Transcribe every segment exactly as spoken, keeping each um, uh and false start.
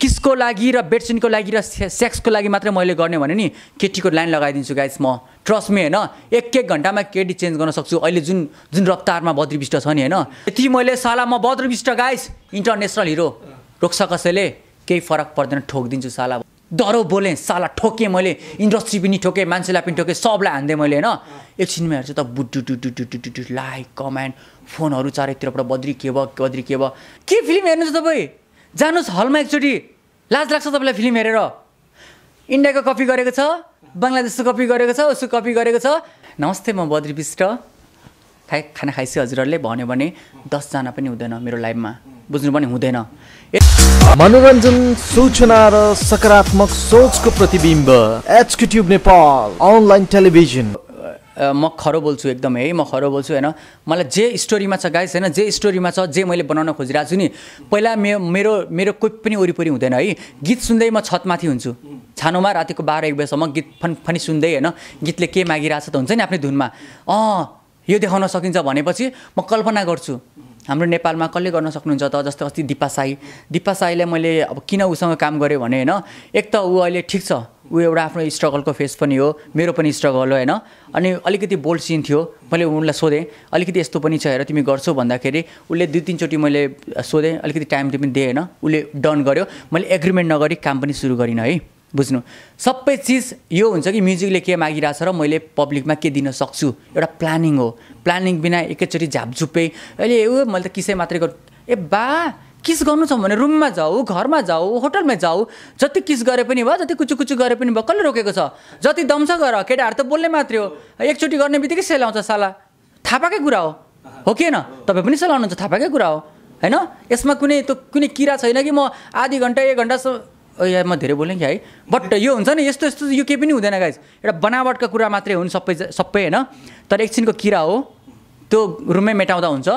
किसको लागि र बेडसिनको लागि र सेक्सको लागि मात्र मैले गर्ने भने नि केटीको लाइन लगाइदिन्छु गाइस म ट्रस्ट मी हैन एक एक घण्टामा केडी चेन्ज गर्न सक्छु अहिले जुन जुन रफ्तारमा बद्री बिष्ट छ नि हैन यति मैले साला म Badri Bisht guys international hero रोक्छ कसैले केही फरक पर्दैन ठोक दिन्छु साला डरो बोले साला ठोके मैले इन्डस्ट्री पनि ठोके मान्छेलाई पनि ठोके सबलाई हान्दे मैले हैन एकछिनमा हेर्छु त बुटु टु टु टु टु लाइक कमेन्ट फोनहरु चारैतिरबाट बद्री के भ बद्री के भ के फिल्म हेर्नुहुन्छ तपाई जानुस् हलमा एकचोटी लाज लाग्छ तपाईलाई फिल्म हेरेर इन्डियाको कपी गरेको छ बंगलादेशको कपी गरेको छ उसको कपी गरेको छ नमस्ते म बद्री बिष्ट खाइ खाना खाइसि हजुरहरुले भन्यो भने दस जना पनि हुँदैन मेरो लाइफमा बुझ्नु पनि हुँदैन मनोरञ्जन सूचना र सकारात्मक सोचको प्रतिबिम्ब एचक्यूट्युब नेपाल अनलाइन टेलिभिजन म खरो बोल्छु एकदम है म खरो बोल्छु हैन मलाई जे स्टोरीमा छ गाइस हैन जे स्टोरीमा छ जे मैले बनाउन खोजिरा छु नि पहिला मे, मेरो मेरो कोही पनि ओरीपरी हुँदैन है गीत सुन्दै म छतमाथि हुन्छु छानोमा रातिको बाह्र एक बजेसम्म गीत फन फनी सुन्दै हैन गीतले के मागिराछ त हुन्छ नि आफ्नै धुनमा अ यो देखाउन सकिन्छ भनेपछि म कल्पना गर्छु हाम्रो नेपालमा कसले गर्न सक्नुहुन्छ त जस्तो अस्ति दीपा साई दीपा साईले मैले अब किन उसँग काम गरे भने हैन एक त उ अहिले ठीक छ उ एउटा आफ्नो स्ट्रगलको फेस पनि हो मेरो पनि स्ट्रगल हो हैन अनि अलिकति बोल्ड सीन थियो मैले उनलाई सोधे अलिकति यस्तो पनि छ हेर तिमी गर्छौ भन्दाखेरि उले दुई तीन चोटी मैले सोधे अलिकति टाइम पनि दिए हैन उले डन गर्यो मैले एग्रीमेन्ट नगरी काम पनि सुरु गरिन है बुझ्नु सबै चीज यो हुन्छ कि म्युजिकले के मागिराछ र मैले पब्लिकमा के दिन सक्छु एउटा प्लानिङ हो प्लानिङ बिना एकैचोटी झापझुपै अहिले ए मैले त किसे मात्रै गर् ए बा किस गर्नु छ भने रुममा जाऊ घरमा जाऊ होटलमा जाऊ जति किस गरे पनि भयो जति कुचु कुचु गरे पनि भयो कसले रोकेको छ जति दम छ गर केटाहरु त बोल्ने मात्रै हो एकचोटी गर्नेबित्तिकै सेलाउँछ साला थापाकै कुरा हो हो के न तपाई पनि सेलाउनुहुन्छ थापाकै कुरा हो हैन यसमा कुनै त कुनै किरा छैन कि म आधी घण्टा एक घण्टा ओ यार म धेरै बोलेँ कि है बट यो हुन्छ नि यस्तो यस्तो यो केही पनि हुँदैन गाइस एउटा बनावटका कुरा मात्रै हुन् सबै सबै हैन तर एकछिनको किरा हो त्यो रुममै मेटाउँदा हुन्छ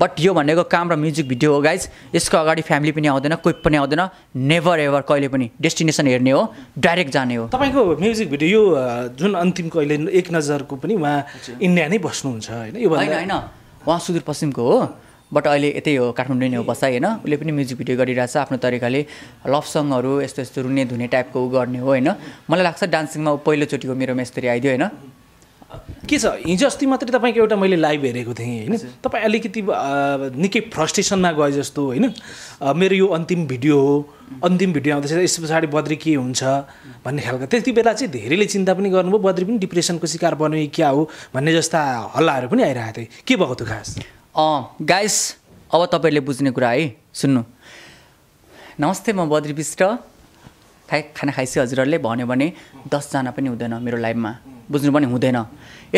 बट यो भनेको काम र म्युजिक भिडियो हो गाइस यसको अगाडि फ्यामिली पनि आउँदैन कोही पनि आउँदैन नेभर एभर कहिले पनि डेस्टिनेसन हेर्ने हो डाइरेक्ट जाने हो तपाईको म्युजिक भिडियो यो जुन अन्तिमको अहिले एक नजरको पनि उहाँ इन्डिया नै बस्नुहुन्छ हैन यो भन्दा हैन हैन उहाँ सुदूरपश्चिमको हो बट अहिले यतै हो काठमाडौँ नै हो बसाइ हैन उले पनि म्युजिक भिडियो गरिरहेछ आफ्नो तरिकाले लभ सङहरु यस्तो यस्तो रुने धुने टाइपको उ गर्ने हो हैन मलाई लाग्छ डान्सिङमा पहिलो चोटीको मेरो मेस्त्री आइदियो हैन के छ हिजो अस्ति मात्रै तपाईको एउटा मैले लाइभ हेरेको थिएँ हैन तपाई अलिकति निकै फ्रस्ट्रेसनमा गए जस्तो हैन मेरो यो अन्तिम भिडियो हो अन्तिम भिडियो आउँदा चाहिँ यस पछाडी बद्री के हुन्छ भन्ने खालको त्यतिबेला चाहिँ धेरैले चिन्ता पनि गर्नुभयो बद्री पनि डिप्रेसनको शिकार बन्यो क्या हो भन्ने जस्ता हल्लाहरु पनि आइरहेको थिए के भएको थियो खास अ गाइस अब तपाईहरुले बुझ्ने कुरा है सुन्नु नमस्ते म बद्री बिष्ट खाइ खाना खाइसि हजुरहरुले भन्यो भने दस जना पनि हुँदैन मेरो लाइफमा बुझ्नु पनि हुँदैन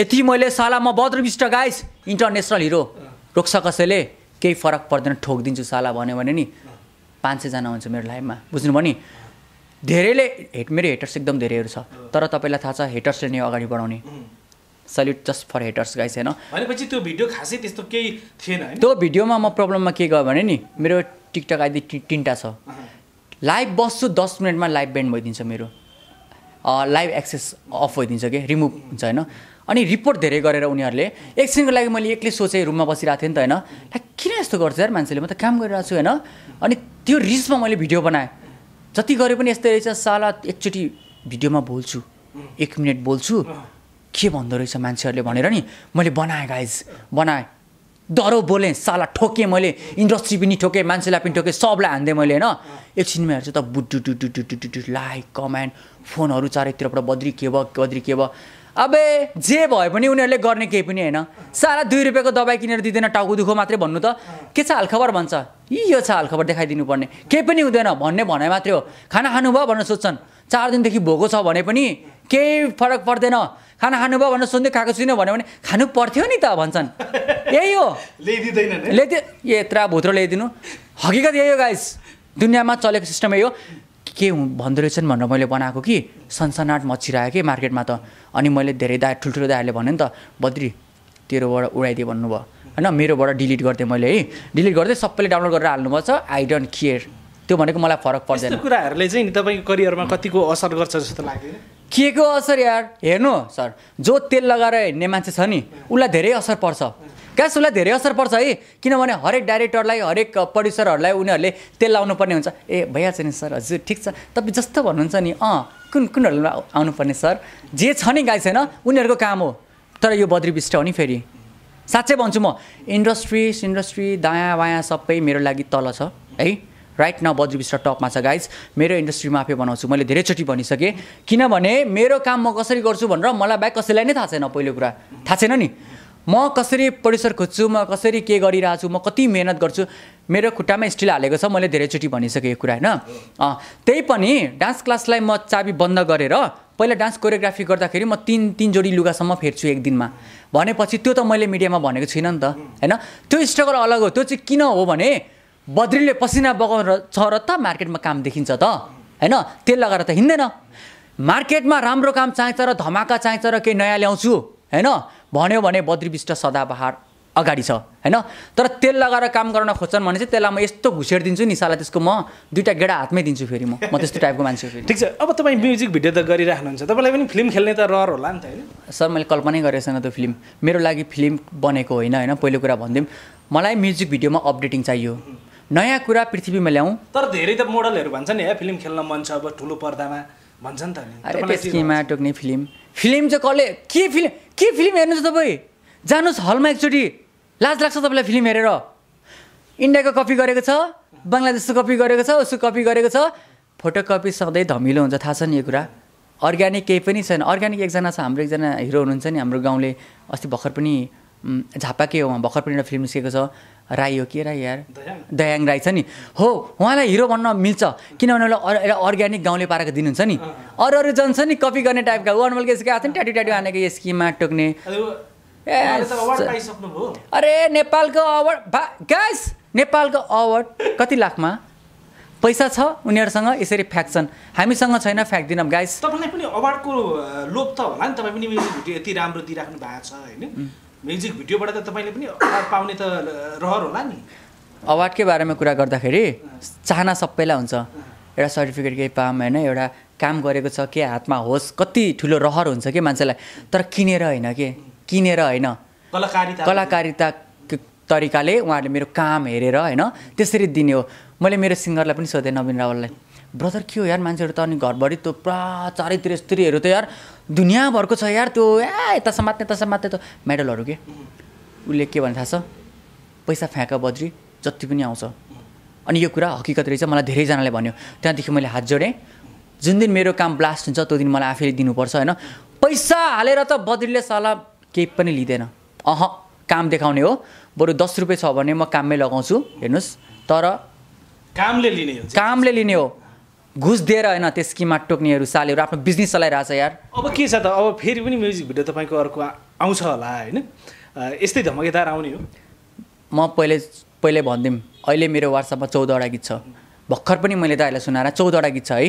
यति मैले साला म Badri Bisht guys international hero रोक्छ कसैले केही फरक पर्दैन ठोक दिन्छु साला भन्यो भने नि पाँच सय जना हुन्छ मेरो लाइफमा बुझ्नु पनि धेरैले हेट मेरो हेटर्स एकदम धेरैहरु छ तर तपाईलाई थाहा छ हेटर्सले नै अगाडि बढाउने salute just for haters guys हैन भनेपछि त्यो भिडियो खासै त्यस्तो केही थिएन हैन त्यो भिडियोमा म प्रब्लममा के गयो भने नि मेरो टिकटक आइडी तिनटा छ लाइभ बस्छु दस मिनेटमा लाइभ ब्यान्ड भइदिन्छ मेरो लाइभ एक्सेस अफ भइदिन्छ के रिमुभ हुन्छ हैन अनि रिपोर्ट धेरै गरेर उनीहरुले एकछिनको लागि मैले एक्लै सोचे रुममा बसिराथे नि त हैन किन यस्तो गर्छ यार मान्छेले म त काम गरिरा छु हैन अनि त्यो रिल्समा मैले भिडियो बनाए जति गरे पनि यस्तै रहेछ साला एकचोटी भिडियोमा बोल्छु एक मिनेट बोल्छु के भन्दो रहेछ मान्छेहरुले भनेर नि मैले बनाए गाइस बनाए डरो बोले साला ठोके मैले इन्डस्ट्री पनि ठोके मान्छेलाई पनि ठोके सबलाई हान्दे मैले हैन एकछिनमा हेर्छु त बुटु टु टु टु टु लाइक कमेन्ट फोनहरु चारैतिरबाट बद्री के भ बद्री के भ अबे जे भए पनि उनीहरुले गर्ने केही पनि हैन साला दुई रुपैयाँको दबाई किनेर दिदैन टाउको दुखो मात्रै भन्नु त के छ हालखबर भन्छ यो छ हालखबर देखाइदिनु पर्ने केही पनि हुँदैन भन्ने भनाइ मात्रै हो खाना खानु भयो भनेर सोच्छन् चार दिनदेखि भोको छ भने पनि केही फरक पर्दैन खाना खानु भयो भनेर सोध्दै खाएको छुइनँ भन्यो भने खानु पर्थ्यो नि त भन्छन् यही हो ल्याइदिँदैन ल्याइदिए यत्रा भुत्रो ल्याइदिनु हकीकत यही हो गाइस दुनियाँमा चलेको सिस्टम यही हो के भन्दो रहेछन् भनेर मैले बनाएको कि सनसनाट मचिरायो कि मार्केटमा त अनि मैले धेरै दा ठुल्ठुलो दाहरूले भने नि त बद्री तेरोबाट उडाइदिए भन्नुभयो हैन मेरोबाट डिलिट गर्थेँ मैले है डिलिट गर्दै सबैले डाउनलोड गरेर हाल्नुपर्छ आई डोन्ट केयर त्यो भनेको मलाई फरक पर्दैन त्यो कुराहरुले चाहिँ नि तपाईँको करियरमा कतिको असर गर्छ जस्तो लाग्दैन के को असर यार हेर्नु सर जो तेल लगाएर हिँड्ने मान्छे छ नि उलाई धेरै असर पर्छ Guys, उल्ला धेरै असर पर्छ है किनभने हरेक डाइरेक्टरलाई हरेक प्रोड्युसरहरुलाई उनीहरुले तेल लाउनु पर्ने हुन्छ ए भैया छैन सर हजुर ठीक छ तपाई जस्तो भन्नुहुन्छ नि अ कुन कुनहरुले आउनु पर्ने सर जे छ नि गाइस हैन उनीहरुको काम हो तर यो बद्री बिष्ट हो नि फेरि साच्चै भन्छु म इन्डस्ट्री इन्डस्ट्री दाया बाया सबै मेरो लागि तल छ है राइट नाउ बद्री बिष्ट टपमा छ गाइस मेरो इन्डस्ट्री माफिया बनाउँछु मैले धेरै चोटी भनिसके किनभने मेरो काम म कसरी गर्छु भनेर मलाई बाहेक कसैलाई नै थाहा छैन पहिलो कुरा थाहा छैन नि म कसरी प्रोड्युसर खोज्छु म कसरी के गरिराछु म कति मेहनत गर्छु मेरो खुट्टामा स्टील हालेको छ मैले धेरै चोटी भनिसके यो कुरा हैन अ त्यै पनि डान्स क्लासलाई म चाबी बन्द गरेर पहिला डान्स कोरियोग्राफी गर्दाखेरि म तीन तीन जोडी लुगासम्म फेर्छु एक दिनमा भनेपछि त्यो त मैले मिडियामा भनेको छैन नि त हैन त्यो स्ट्रगल अलग हो त्यो चाहिँ किन हो भने बद्रीले पसिना बगाउन छ र त मार्केटमा काम देखिन्छ त हैन तेल लगाएर त हिँड्दैन मार्केटमा राम्रो काम चाहिन्छ र धमाका चाहिन्छ र के नयाँ ल्याउँछु हैन भन्यो भने बद्री बिष्ट सदाबहार अगाडि छ हैन तर तेल लगाएर काम गर्न खोज्छन् भने चाहिँ त्यसलाई म यस्तो घुसेर दिन्छु नि साला त्यसको म दुईटा गेडा हातमै दिन्छु फेरि म म त्यस्तो टाइपको मान्छे हो फेरि ठीक छ अब तपाई म्युजिक भिडियो त गरिराख्नुहुन्छ तपाईलाई पनि फिल्म खेल्ने त रहर होला नि त हैन सर मैले कल्पना नै गरेको छैन त्यो फिल्म मेरो लागि फिल्म बनेको होइन हैन पहिलो कुरा भन्दिम मलाई म्युजिक भिडियोमा अपडेटिङ चाहियो नयाँ कुरा पृथ्वीमा ल्याउँ तर धेरै त मोडलहरु भन्छन् नि हे फिल्म खेल्न मन छ अब ठुलो पर्दामा भन्छन् त नि तपाईलाई स्किमा टोक्ने फिल्म फिल्म चाहिँ कले के फिल्म के फिल्म हेर्नुहुन्छ तपाई जानुस् हलमा एकचोटी लाज लाग्छ तपाईलाई फिल्म हेरेर इन्डियाको कपी गरेको छ बंगलादेशको कपी गरेको छ उसको कपी गरेको छ फोटोकपी सधैँ धमिलो हुन्छ थाहा छ नि यो कुरा अर्ग्यानिक केही पनि छैन अर्ग्यानिक एकजना छ हाम्रो एकजना हिरो हुनुहुन्छ नि हाम्रो गाउँले अस्ति भर्खर पनि झापाकै हो भर्खर पनि एउटा फिल्म निस्केको छ राई हो के राई यार दयाङ राई छ नि हो उहाँलाई हिरो भन्न मिल्छ किनभने एउटा अर्ग्यानिक गाउँले पारेको दिनुहुन्छ नि अरू अरू जन छ नि कपी गर्ने टाइपका वर्नमल केसको आएको नि ट्याटु ट्याटु हानेको यस स्किममा टोक्ने अरे नेपालको अवार्ड गाइस नेपालको अवार्ड कति लाखमा पैसा छ उनीहरुसँग यसरी फ्याक्छन् हामीसँग छैन फ्याक्दिनम गाइस तपाईलाई पनि अवार्डको लोभ त होला नि तपाई पनि म्युजिक भिडियो यति राम्रो दिइराख्नु भएको छ हैन म्युजिक भिडियोबाट त तपाईले पनि अवार्ड पाउने त रहर होला नि अवार्डकै बारेमा कुरा गर्दाखेरि चाहना सबैलाई हुन्छ एउटा सर्टिफिकेट के पाम हैन एउटा काम गरेको छ के हातमा होस् कति ठुलो रहर हुन्छ के मान्छेलाई तर किनेर हैन के किनेर हैन कलाकारिता कलाकारिता तरिकाले उहाँहरुले मेरो काम हेरेर हैन त्यसरी दिने हो मैले मेरो सिंगरलाई पनि सोधे नवीन रावललाई ब्रदर के हो यार मान्छेहरु त अनि घरभरि त्यो पुरा चारैतिर स्त्रीहरु त यार दुनियाभरको छ यार त्यो ए यता समात्ने त समात्ने त मेडलहरु के उले के भन्नु थाहा छ पैसा फ्याँक बद्री जति पनि आउँछ अनि यो कुरा हकीकत रहेछ मलाई धेरै जनाले भन्यो त्यहाँदेखि मैले हात जोडे जुन दिन मेरो काम ब्लास्ट हुन्छ त्यो दिन मलाई आफैले दिनुपर्छ हैन पैसा हालेर त बद्रीले साला केही पनि लिदैन अह काम देखाउने हो बरु दस रुपैयाँ छ भने म काममै लगाउँछु हेर्नुस् तर कामले लिने हो कामले लिने हो घुस दिएर हैन त्यो स्किममा टोक्नेहरु सालेहरु आफ्नो बिजनेस चलाइराछ यार अब के छ त अब फेरि पनि म्युजिक भिडियो तपाईको अर्को आउँछ होला हैन यस्तै धमकेदार आउने हो म पहिले पहिले भन्दिम अहिले मेरो WhatsAppमा चौध वटा गीत छ भर्खर पनि मैले त अहिले सुनाएर चौध वटा गीत छ है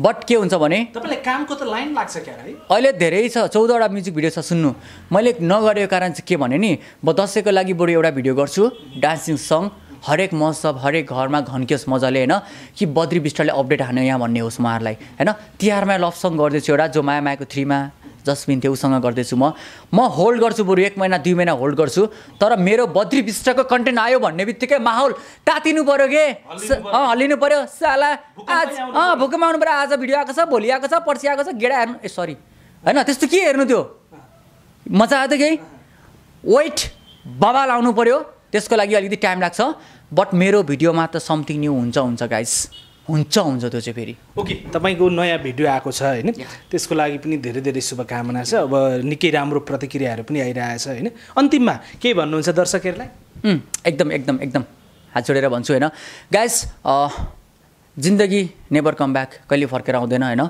बट के हुन्छ भने तपाईलाई कामको त लाइन लाग्छ क्या है अहिले धेरै छ चौध वटा म्युजिक भिडियो छ सुन्नु मैले नगरेको कारण चाहिँ के भने नि म दसैँको लागि बरु एउटा भिडियो गर्छु डान्सिङ सङ हरेक महोत्सव हरेक घरमा घन्कियोस् मजाले हैन कि बद्री बिष्टले अपडेट हान्यो यहाँ भन्ने होस् उहाँहरुलाई हैन तिहारमा लभ सङ गर्दैछु एउटा जो माया मायाको थ्री मा जसमिन थियो उसँग गर्दैछु म म होल्ड गर्छु बरु एक महिना दुई महिना होल्ड गर्छु तर मेरो बद्री बिष्टको कन्टेन्ट आयो भन्ने बित्तिकै माहौल तातिनु पर्यो के अ हल्लिनु पर्यो साला आज अ भुकम्प आउनु पर्यो आज भिडियो आको छ भोलि आको छ पर्सि आको छ गेडा हेर्नु ए सरी हैन त्यस्तो के हेर्नु त्यो मजा आयो त के वेट बाबा लाउनु पर्यो त्यसको लागि अलिकति टाइम लाग्छ बट मेरो भिडियोमा त समथिङ न्यू हुन्छ हुन्छ गाइस हुन्छ हुन्छ त्यो चाहिँ फेरि ओके तपाईको नयाँ भिडियो आएको छ हैन त्यसको लागि पनि धेरै धेरै शुभकामना छ अब निकै राम्रो प्रतिक्रियाहरू पनि आइरहेछ हैन अन्तिममा के भन्नुहुन्छ दर्शकहरुलाई एकदम एकदम एकदम हात जोडेर भन्छु हैन गाइस जिन्दगी नेभर कम ब्याक कहिले फर्केर आउँदैन हैन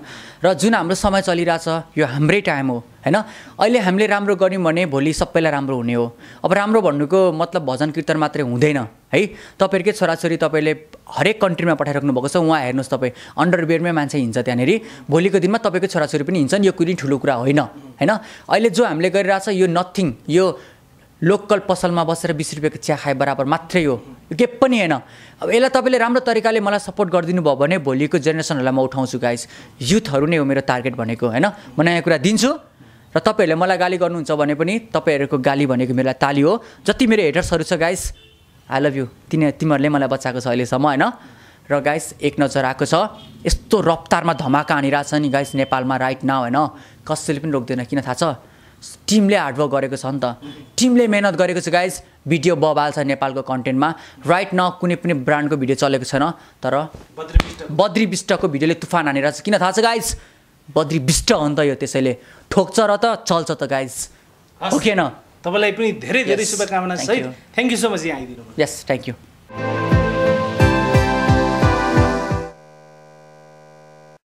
र जुन हाम्रो समय चलिरहेछ यो हाम्रै टाइम हो हैन अहिले हामीले राम्रो गर्यौं भने भोलि सबैलाई राम्रो हुने हो अब राम्रो भन्नुको मतलब भजन कीर्तन मात्रै हुँदैन है तपाईहरुकै छोराछोरी तपाईले हरेक कन्ट्रीमा पठाइराख्नु भएको छ उहाँ हेर्नुस् तपाई अन्डरवेयरमै मान्छे हिन्छ त्यहाँनेरी भोलिको दिनमा तपाईको छोराछोरी पनि हिन्छन् यो कुनै ठुलो कुरा होइन हैन अहिले जो हामीले गरिरहेछ यो नथिङ यो लोकल पसलमा बसेर बीस रुपैयाँको चिया खाए बराबर मात्रै हो के पनि हैन अब यसलाई तपाईले राम्रो तरिकाले मलाई सपोर्ट गरिदिनु भयो भने भोलिको जेनेरेसनहरुलाई म उठाउँछु गाइस युथहरु नै हो मेरो टार्गेट भनेको हैन म नयाँ कुरा दिन्छु र तपाईहरुले मलाई गाली गर्नुहुन्छ भने पनि तपाईहरुको गाली भनेको मेरो ताली हो। जति मेरो हेटर्सहरु छ गाइस, आई लभ यु। तिनी तिमीहरुले मलाई बचाएको छ अहिले सम्म हैन र गाइस। एक नजर आको छ यस्तो रफ्तारमा धमाका आनिरा छ नि गाइस नेपालमा राइट नाउ हैन, कसैले पनि रोक्दैन। किन थाहा छ? टिमले हार्डवर्क गरेको छ नि त, टिमले मेहनत गरेको छ गाइस। भिडियो बबाल छ नेपालको कन्टेन्टमा राइट नाउ, कुनै पनि ब्रान्डको भिडियो चलेको छैन, तर बद्री बिष्टको भिडियोले तुफान आनिरा छ। किन थाहा छ गाइस? बद्री बिष्ट हो नि त यो, त्यसैले ठोक्छ र त चल्छ त गाइस। ओके न, तपाईलाई पनि धेरै धेरै शुभकामना सहित थ्यांक यू सो मच यहाँ आइदिनु। Yes, thank you.